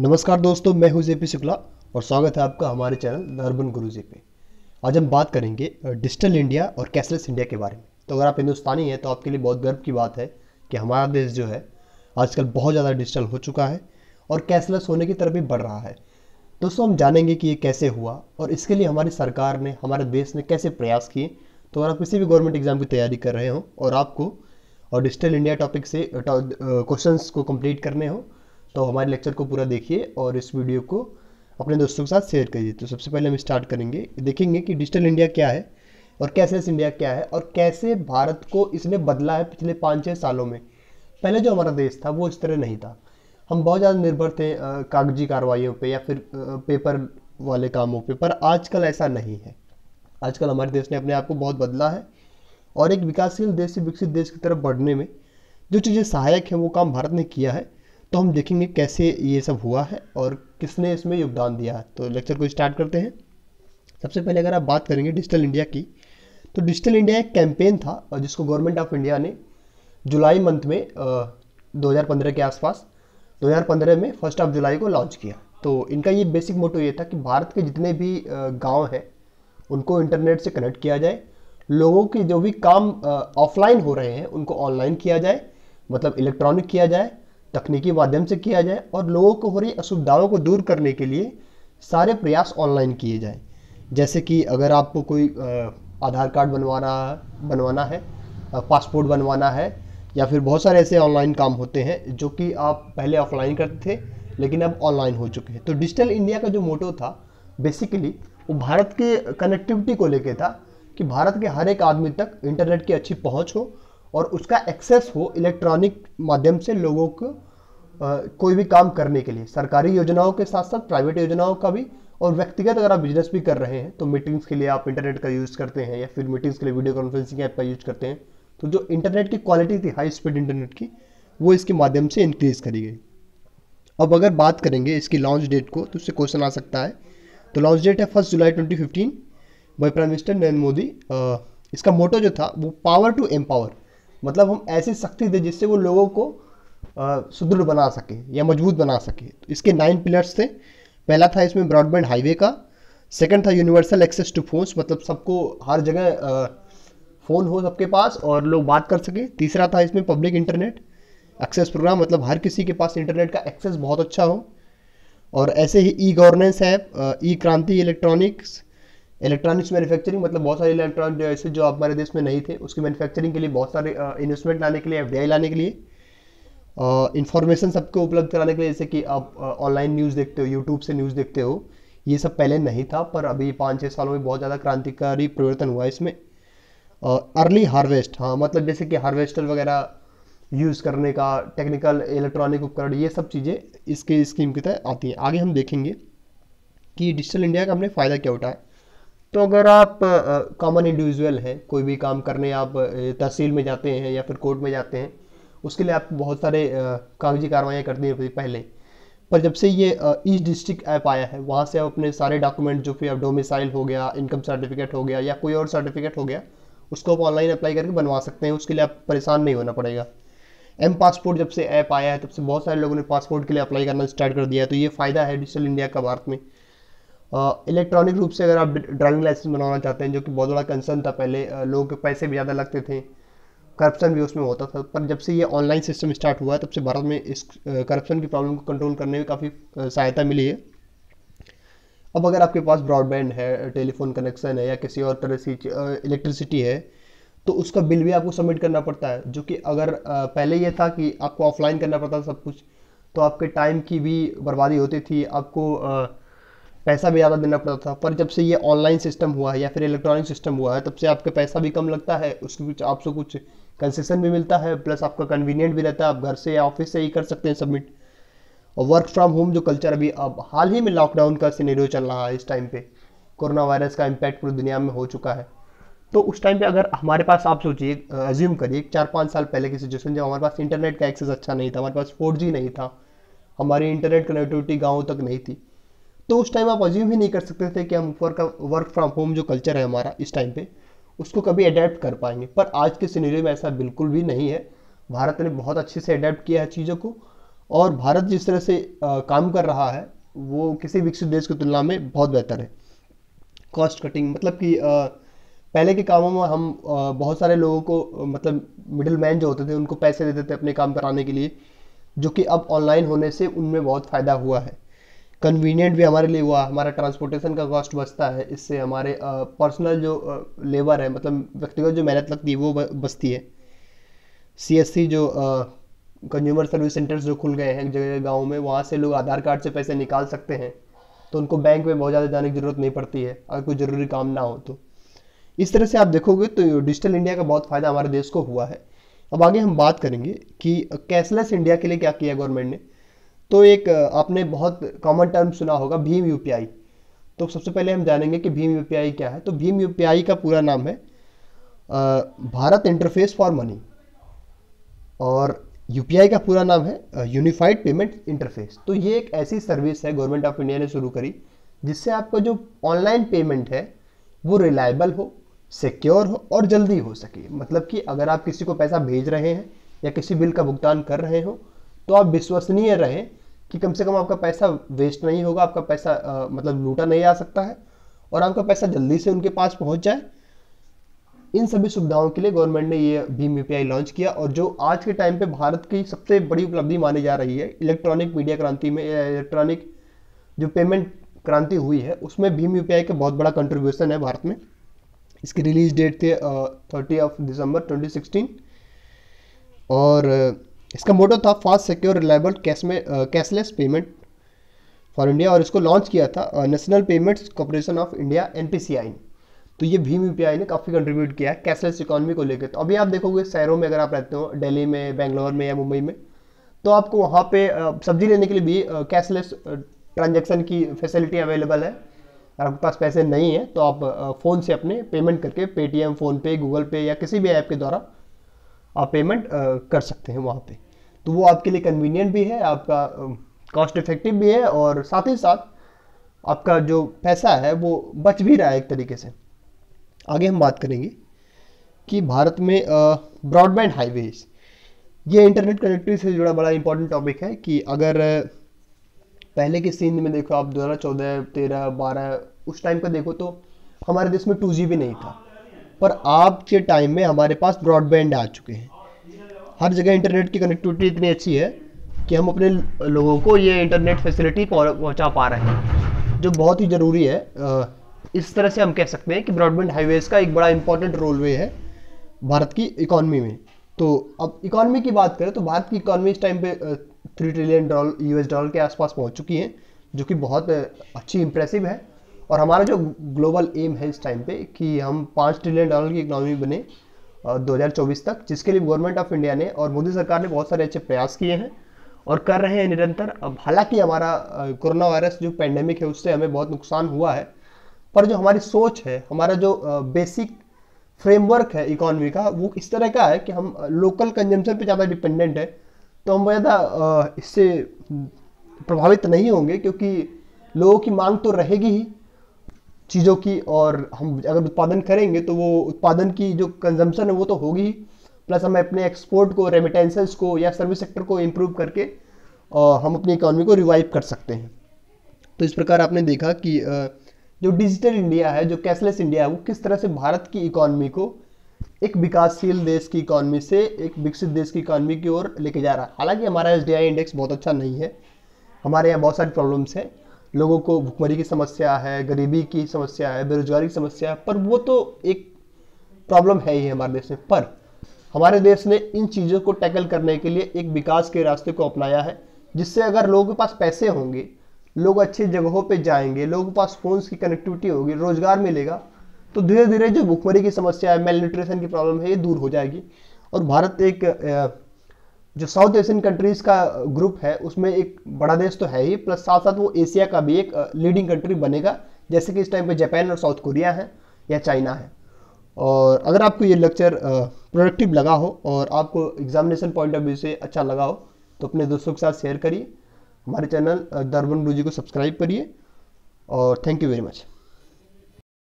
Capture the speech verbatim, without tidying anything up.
नमस्कार दोस्तों, मैं हूं जेपी शुक्ला और स्वागत है आपका हमारे चैनल अर्बन गुरुजी पे। आज हम बात करेंगे डिजिटल इंडिया और कैशलेस इंडिया के बारे में। तो अगर आप हिंदुस्तानी हैं तो आपके लिए बहुत गर्व की बात है कि हमारा देश जो है आजकल बहुत ज़्यादा डिजिटल हो चुका है और कैशलेस होने की तरफ भी बढ़ रहा है। दोस्तों, हम जानेंगे कि ये कैसे हुआ और इसके लिए हमारी सरकार ने, हमारे देश ने कैसे प्रयास किए। तो अगर आप किसी भी गवर्नमेंट एग्जाम की तैयारी कर रहे हो और आपको और डिजिटल इंडिया टॉपिक से क्वेश्चंस को कंप्लीट करने हो तो हमारे लेक्चर को पूरा देखिए और इस वीडियो को अपने दोस्तों के साथ शेयर करिए। तो सबसे पहले हम स्टार्ट करेंगे, देखेंगे कि डिजिटल इंडिया क्या है और कैशलेस इंडिया क्या है और कैसे भारत को इसने बदला है पिछले पाँच छः सालों में। पहले जो हमारा देश था वो इस तरह नहीं था, हम बहुत ज़्यादा निर्भर थे कागजी कार्रवाइयों पर या फिर पेपर वाले कामों पर, पर आजकल ऐसा नहीं है। आजकल हमारे देश ने अपने आप को बहुत बदला है और एक विकासशील देश से विकसित देश की तरफ बढ़ने में जो चीज़ें सहायक हैं वो काम भारत ने किया है। तो हम देखेंगे कैसे ये सब हुआ है और किसने इसमें योगदान दिया है। तो लेक्चर को स्टार्ट करते हैं। सबसे पहले अगर आप बात करेंगे डिजिटल इंडिया की, तो डिजिटल इंडिया एक कैंपेन था जिसको गवर्नमेंट ऑफ इंडिया ने जुलाई मंथ में दो हज़ार पंद्रह के आसपास दो हज़ार पंद्रह में फर्स्ट ऑफ जुलाई को लॉन्च किया। तो इनका ये बेसिक मोटो ये था कि भारत के जितने भी गाँव हैं उनको इंटरनेट से कनेक्ट किया जाए, लोगों के जो भी काम ऑफलाइन हो रहे हैं उनको ऑनलाइन किया जाए, मतलब इलेक्ट्रॉनिक किया जाए, तकनीकी माध्यम से किया जाए और लोगों को हो रही असुविधाओं को दूर करने के लिए सारे प्रयास ऑनलाइन किए जाएं। जैसे कि अगर आपको कोई आधार कार्ड बनवाना बनवाना है, पासपोर्ट बनवाना है या फिर बहुत सारे ऐसे ऑनलाइन काम होते हैं जो कि आप पहले ऑफलाइन करते थे लेकिन अब ऑनलाइन हो चुके हैं। तो डिजिटल इंडिया का जो मोटो था बेसिकली वो भारत के कनेक्टिविटी को लेकर था कि भारत के हर एक आदमी तक इंटरनेट की अच्छी पहुंच हो और उसका एक्सेस हो इलेक्ट्रॉनिक माध्यम से लोगों को आ, कोई भी काम करने के लिए, सरकारी योजनाओं के साथ साथ प्राइवेट योजनाओं का भी। और व्यक्तिगत अगर आप बिजनेस भी कर रहे हैं तो मीटिंग्स के लिए आप इंटरनेट का यूज़ करते हैं या फिर मीटिंग्स के लिए वीडियो कॉन्फ्रेंसिंग ऐप का यूज़ करते हैं। तो जो इंटरनेट की क्वालिटी थी, हाई स्पीड इंटरनेट की, वो इसके माध्यम से इंक्रीज़ करी गई। अब अगर बात करेंगे इसकी लॉन्च डेट को तो उससे क्वेश्चन आ सकता है। तो लॉन्च डेट है first July twenty fifteen by prime minister Narendra Modi. इसका मोटो जो था वो पावर टू एम्पावर, मतलब हम ऐसी शक्ति दें जिससे वो लोगों को सुदृढ़ बना सके या मजबूत बना सके। तो इसके नाइन पिलर्स थे। पहला था इसमें ब्रॉडबैंड हाईवे का, सेकंड था यूनिवर्सल एक्सेस टू फोन्स, मतलब सबको हर जगह फ़ोन हो सबके पास और लोग बात कर सकें। तीसरा था इसमें पब्लिक इंटरनेट एक्सेस प्रोग्राम, मतलब हर किसी के पास इंटरनेट का एक्सेस बहुत अच्छा हो। और ऐसे ही ई गवर्नेंस ऐप, ई क्रांति इलेक्ट्रॉनिक्स इलेक्ट्रॉनिक्स मैन्युफैक्चरिंग, मतलब बहुत सारे इलेक्ट्रॉनिक डिवाइसेज जो हमारे देश में नहीं थे उसकी मैन्युफैक्चरिंग के लिए बहुत सारे इन्वेस्टमेंट लाने के लिए, एसडीआई लाने के लिए, इन्फॉर्मेशन सबको उपलब्ध कराने के लिए। जैसे कि आप ऑनलाइन न्यूज़ देखते हो, यूट्यूब से न्यूज़ देखते हो, ये सब पहले नहीं था पर अभी पाँच छः सालों में बहुत ज़्यादा क्रांतिकारी परिवर्तन हुआ है इसमें। अर्ली हार्वेस्ट, हाँ मतलब जैसे कि हार्वेस्टर वगैरह यूज़ करने का, टेक्निकल इलेक्ट्रॉनिक उपकरण, ये सब चीज़ें इसके स्कीम के तहत आती हैं। आगे हम देखेंगे कि डिजिटल इंडिया का हमने फ़ायदा क्या उठाया। तो अगर आप कॉमन इंडिविजुअल हैं, कोई भी काम करने आप तहसील में जाते हैं या फिर कोर्ट में जाते हैं, उसके लिए आपको बहुत सारे कागजी कार्रवाइयाँ करनी होती पहले। पर जब से ये ईच डिस्ट्रिक्ट ऐप आया है वहाँ से आप अपने सारे डॉक्यूमेंट जो फिर आप डोमिसाइल हो गया, इनकम सर्टिफिकेट हो गया या कोई और सर्टिफिकेट हो गया, उसको आप ऑनलाइन अप्लाई करके बनवा सकते हैं। उसके लिए आप परेशान नहीं होना पड़ेगा। एमपासपोर्ट जब से ऐप आया है तब से बहुत सारे लोगों ने पासपोर्ट के लिए अप्लाई करना स्टार्ट कर दिया है। तो ये फ़ायदा है डिजिटल इंडिया का भारत में। इलेक्ट्रॉनिक uh, रूप से अगर आप ड्राइविंग लाइसेंस बनाना चाहते हैं, जो कि बहुत बड़ा कंसर्न था पहले, लोगों के पैसे भी ज़्यादा लगते थे, करप्शन भी उसमें होता था, पर जब से ये ऑनलाइन सिस्टम स्टार्ट हुआ है तब से भारत में इस करप्शन की प्रॉब्लम को कंट्रोल करने में काफ़ी सहायता मिली है। अब अगर आपके पास ब्रॉडबैंड है, टेलीफोन कनेक्शन है या किसी और तरह से इलेक्ट्रिसिटी है तो उसका बिल भी आपको सबमिट करना पड़ता है, जो कि अगर पहले ये था कि आपको ऑफलाइन करना पड़ता था सब कुछ, तो आपके टाइम की भी बर्बादी होती थी, आपको पैसा भी ज़्यादा देना पड़ता था। पर जब से ये ऑनलाइन सिस्टम हुआ है या फिर इलेक्ट्रॉनिक सिस्टम हुआ है तब से आपका पैसा भी कम लगता है, उसके कुछ आपको कुछ कंसेशन भी मिलता है, प्लस आपका कन्वीनियंट भी रहता है, आप घर से या ऑफिस से ही कर सकते हैं सबमिट। और वर्क फ्रॉम होम जो कल्चर अभी अब हाल ही में लॉकडाउन का सिनेरियो चल रहा है, इस टाइम पर कोरोना वायरस का इम्पैक्ट पूरी दुनिया में हो चुका है। तो उस टाइम पर अगर हमारे पास, आप सोचिए, एज्यूम करिए चार पाँच साल पहले की सिचुएशन, जब हमारे पास इंटरनेट का एक्सेस अच्छा नहीं था, हमारे पास फोर जी नहीं था, हमारी इंटरनेट कनेक्टिविटी गाँव तक नहीं थी, तो उस टाइम आप अज्यूम ही नहीं कर सकते थे कि हम वर्क वर्क फ्रॉम होम जो कल्चर है हमारा इस टाइम पे उसको कभी अडेप्ट कर पाएंगे। पर आज के सिनेरियो में ऐसा बिल्कुल भी नहीं है। भारत ने बहुत अच्छे से अडेप्ट किया है चीज़ों को और भारत जिस तरह से आ, काम कर रहा है वो किसी विकसित देश की तुलना में बहुत बेहतर है। कॉस्ट कटिंग मतलब कि आ, पहले के कामों में हम आ, बहुत सारे लोगों को मतलब मिडिल मैन जो होते थे उनको पैसे देते थे अपने काम कराने के लिए, जो कि अब ऑनलाइन होने से उनमें बहुत फ़ायदा हुआ है। कन्वीनियंट भी हमारे लिए हुआ, हमारा ट्रांसपोर्टेशन का कॉस्ट बचता है, इससे हमारे पर्सनल जो लेबर है मतलब व्यक्तिगत जो मेहनत लगती है वो बचती है। सीएससी जो कंज्यूमर सर्विस सेंटर्स जो खुल गए हैं जगह गाँव में, वहाँ से लोग आधार कार्ड से पैसे निकाल सकते हैं, तो उनको बैंक में बहुत ज़्यादा जाने की ज़रूरत नहीं पड़ती है अगर कोई ज़रूरी काम ना हो तो। इस तरह से आप देखोगे तो डिजिटल इंडिया का बहुत फ़ायदा हमारे देश को हुआ है। अब आगे हम बात करेंगे कि कैशलेस इंडिया के लिए क्या किया गवर्नमेंट ने। तो एक आपने बहुत कॉमन टर्म सुना होगा भीम यूपीआई। तो सबसे पहले हम जानेंगे कि भीम यूपीआई क्या है। तो भीम यूपीआई का पूरा नाम है भारत इंटरफेस फॉर मनी, और यूपीआई का पूरा नाम है यूनिफाइड पेमेंट इंटरफेस। तो ये एक ऐसी सर्विस है गवर्नमेंट ऑफ इंडिया ने शुरू करी जिससे आपका जो ऑनलाइन पेमेंट है वो रिलायबल हो, सिक्योर हो और जल्दी हो सके। मतलब कि अगर आप किसी को पैसा भेज रहे हैं या किसी बिल का भुगतान कर रहे हो तो आप विश्वसनीय रहें कि कम से कम आपका पैसा वेस्ट नहीं होगा, आपका पैसा आ, मतलब लूटा नहीं आ सकता है, और आपका पैसा जल्दी से उनके पास पहुंच जाए। इन सभी सुविधाओं के लिए गवर्नमेंट ने ये भीम यूपीआई लॉन्च किया, और जो आज के टाइम पे भारत की सबसे बड़ी उपलब्धि मानी जा रही है इलेक्ट्रॉनिक मीडिया क्रांति में, इलेक्ट्रॉनिक जो पेमेंट क्रांति हुई है उसमें भीम यूपीआई का बहुत बड़ा कंट्रीब्यूशन है भारत में। इसकी रिलीज डेट थी thirty of December twenty sixteen, और इसका मोटो था फास्ट सिक्योर रिलायबल कैश में कैशलेस पेमेंट फॉर इंडिया, और इसको लॉन्च किया था national payments corporation of India N P C I. तो ये भीम यूपीआई ने काफ़ी कंट्रीब्यूट किया है कैशलेस इकोनॉमी को लेकर। तो अभी आप देखोगे शहरों में अगर आप रहते हो दिल्ली में, बेंगलोर में या मुंबई में, तो आपको वहाँ पे सब्जी लेने के लिए भी कैशलेस ट्रांजेक्शन की फैसिलिटी अवेलेबल है। अगर आपके पास पैसे नहीं है तो आप फ़ोन से अपने पेमेंट करके पेटीएम, फोनपे, गूगल पे या किसी भी ऐप के द्वारा आप पेमेंट कर सकते हैं वहाँ पे। तो वो आपके लिए कन्वीनियंट भी है, आपका कॉस्ट इफेक्टिव भी है, और साथ ही साथ आपका जो पैसा है वो बच भी रहा है एक तरीके से। आगे हम बात करेंगे कि भारत में ब्रॉडबैंड हाईवे, ये इंटरनेट कनेक्टिविटी से जुड़ा बड़ा इंपॉर्टेंट टॉपिक है। कि अगर पहले के सीन में देखो आप दो हज़ार चौदह तेरह बारह उस टाइम का देखो तो हमारे देश में टू जी भी नहीं था, पर आज के टाइम में हमारे पास ब्रॉडबैंड आ चुके हैं। हर जगह इंटरनेट की कनेक्टिविटी इतनी अच्छी है कि हम अपने लोगों को ये इंटरनेट फैसिलिटी पहुंचा पा रहे हैं, जो बहुत ही ज़रूरी है। इस तरह से हम कह सकते हैं कि ब्रॉडबैंड हाईवेज़ का एक बड़ा इंपॉर्टेंट रोल वे है भारत की इकॉनमी में। तो अब इकॉनमी की बात करें तो भारत की इकॉनमी इस टाइम पे three trillion dollar US dollar के आसपास पहुंच चुकी है, जो कि बहुत अच्छी इंप्रेसिव है। और हमारा जो ग्लोबल एम है इस टाइम पे कि हम पाँच ट्रिलियन डॉलर की इकॉनमी बने दो हज़ार चौबीस तक, जिसके लिए गवर्नमेंट ऑफ इंडिया ने और मोदी सरकार ने बहुत सारे अच्छे प्रयास किए हैं और कर रहे हैं निरंतर। अब हालांकि हमारा कोरोना वायरस जो पैंडेमिक है उससे हमें बहुत नुकसान हुआ है, पर जो हमारी सोच है, हमारा जो बेसिक फ्रेमवर्क है इकॉनमी का, वो इस तरह का है कि हम लोकल कंजम्पशन पे ज़्यादा डिपेंडेंट है, तो हम ज़्यादा इससे प्रभावित नहीं होंगे क्योंकि लोगों की मांग तो रहेगी ही चीज़ों की, और हम अगर उत्पादन करेंगे तो वो उत्पादन की जो कंजम्पशन है वो तो होगी ही, प्लस हम अपने एक्सपोर्ट को, रेमिटेंसेस को या सर्विस सेक्टर को इम्प्रूव करके हम अपनी इकॉनमी को रिवाइव कर सकते हैं। तो इस प्रकार आपने देखा कि जो डिजिटल इंडिया है, जो कैशलेस इंडिया है, वो किस तरह से भारत की इकॉनमी को एक विकासशील देश की इकॉनमी से एक विकसित देश की इकॉनमी की ओर लेके जा रहा है। हालांकि हमारा एसडीआई इंडेक्स बहुत अच्छा नहीं है, हमारे यहाँ बहुत सारी प्रॉब्लम्स हैं, लोगों को भुखमरी की समस्या है, गरीबी की समस्या है, बेरोजगारी की समस्या है, पर वो तो एक प्रॉब्लम है ही हमारे देश में। पर हमारे देश ने इन चीज़ों को टैकल करने के लिए एक विकास के रास्ते को अपनाया है, जिससे अगर लोगों के पास पैसे होंगे, लोग अच्छी जगहों पे जाएंगे, लोगों के पास फोन्स की कनेक्टिविटी होगी, रोजगार मिलेगा, तो धीरे धीरे जो भुखमरी की समस्या है, मेल न्यूट्रिशन की प्रॉब्लम है, ये दूर हो जाएगी। और भारत एक जो साउथ एशियन कंट्रीज़ का ग्रुप है उसमें एक बड़ा देश तो है ही, प्लस साथ साथ वो एशिया का भी एक लीडिंग कंट्री बनेगा, जैसे कि इस टाइम पे जापान और साउथ कोरिया है या चाइना है। और अगर आपको ये लेक्चर प्रोडक्टिव लगा हो और आपको एग्जामिनेशन पॉइंट ऑफ व्यू से अच्छा लगा हो तो अपने दोस्तों के साथ शेयर करिए, हमारे चैनल अर्बन गुरुजी को सब्सक्राइब करिए, और थैंक यू वेरी मच।